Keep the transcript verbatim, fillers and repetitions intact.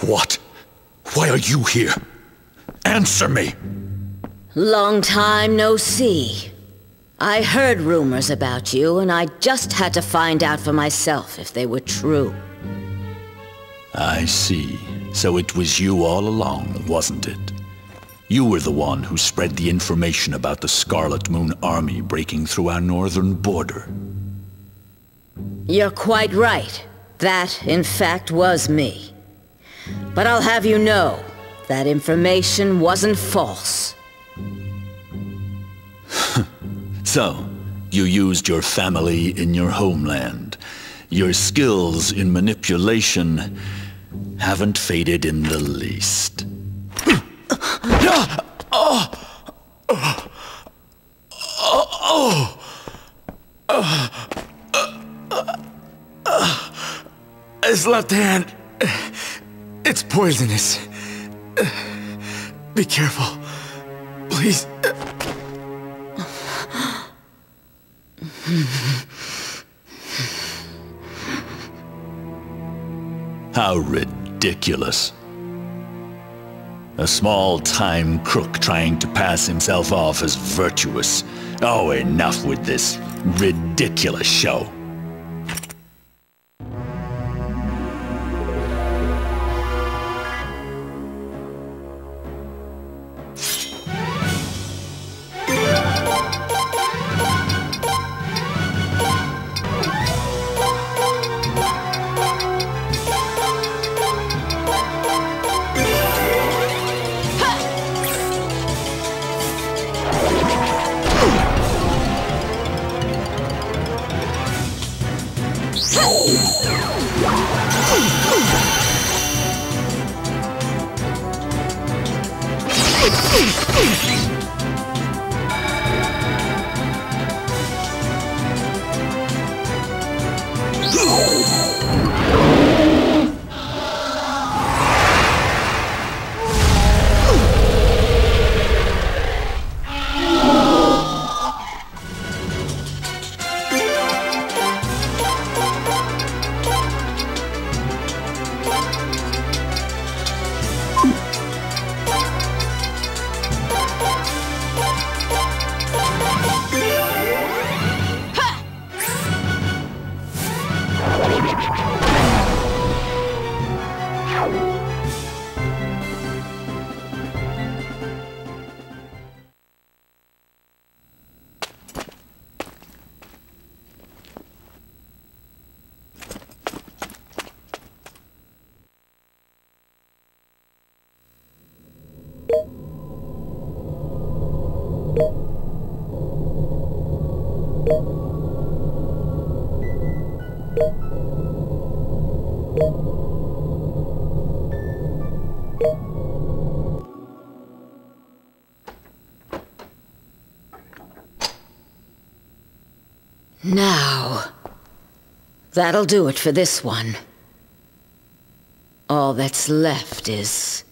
What? Why are you here? Answer me! Long time no see. I heard rumors about you, and I just had to find out for myself if they were true. I see. So it was you all along, wasn't it? You were the one who spread the information about the Scarlet Moon army breaking through our northern border. You're quite right. That, in fact, was me. But I'll have you know, that information wasn't false. So, you used your family in your homeland. Your skills in manipulation haven't faded in the least. His left hand, it's poisonous. Be careful, please. How ridiculous. A small-time crook trying to pass himself off as virtuous. Oh, enough with this ridiculous show. Now, that'll do it for this one. All that's left is...